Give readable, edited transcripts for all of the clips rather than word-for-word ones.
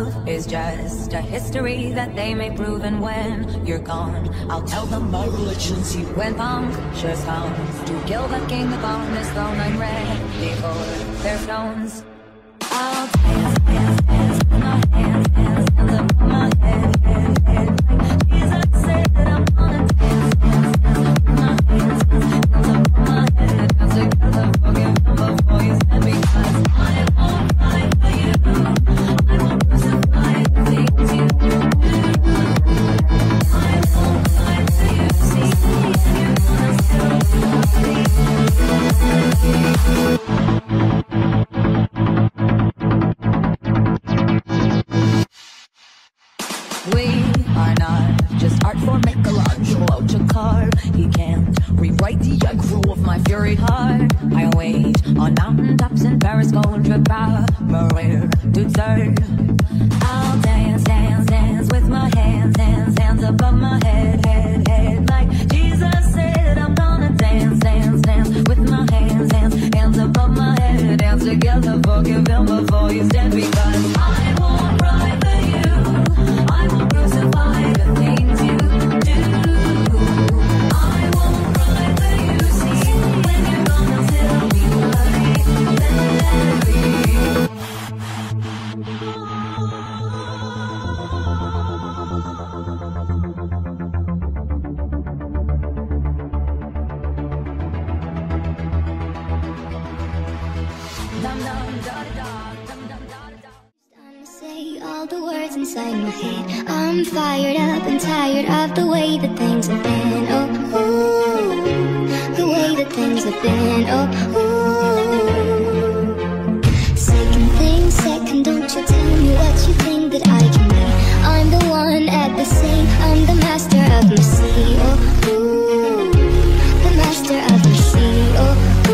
love is just a history that they may prove. And when you're gone, I'll tell them my religion's you. When punctures come to kill the king upon his throne, I'm ready for their stones. I'll dance, dance, dance with my hands, hands, hands above my head, head, head. Like Jesus said that I'm gonna dance, dance, dance with my hands, hands, hands above my head. Dance together, forgive him before you stand, because I won't cry for you. I won't crucify the things you do. I won't cry for you, see me, and you're gonna still love me. We are not just art for Michelangelo to carve. He can't rewrite the aggro of my fury heart. I wait on mountaintops in Paris, contra barrier to turn. I'll dance, dance, dance with my hands, hands, hands above my head, head, head. Like Jesus said, I'm gonna dance, dance, dance with my hands, hands, hands above my head. Dance together, forgive him before you stand, because I won't cry for you. I will crucify the things you do. I won't cry for you, see, when you're gonna tell me love, let it be. Dum dum da da dum dum da da. Say all the words inside my head. I'm fired up and tired of the way that things have been. Oh, ooh, the way that things have been. Oh, ooh. Second thing, second, don't you tell me what you think that I can be. I'm the one at the same, I'm the master of my sea. Oh, ooh, the master of my sea. Oh, ooh.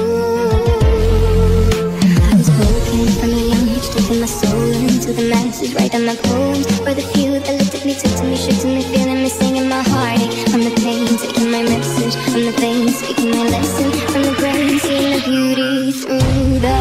I was broken from a young age, taking my soul to the masses, write down my poems for the few that looked at me, took to me, shook to me, feeling me, singing my heartache. I'm the pain, taking my message. I'm the pain, speaking my lesson. From the brain, seeing the beauty through the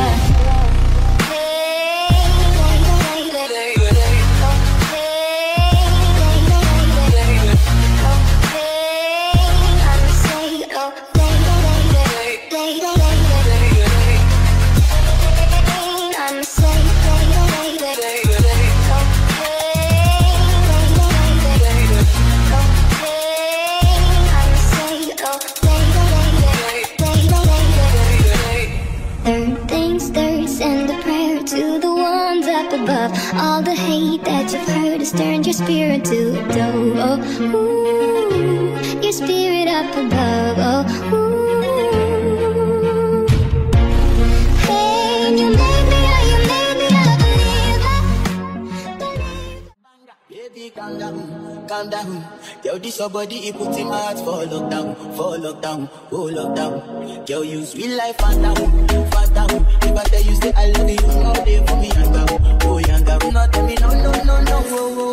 all the hate that you've heard has turned your spirit to a dove. Oh, ooh, your spirit up above. Oh, ooh. Hey, you made me a believer. Baby, calm down, calm down. Girl, this your body, it puts in my heart for lockdown, for lockdown, oh lockdown. Girl, you sweet life, fat down, fat down. If I tell you, say I love you all day for me, and go. Oh, young girl, not tell me no, no, no, no, no, no.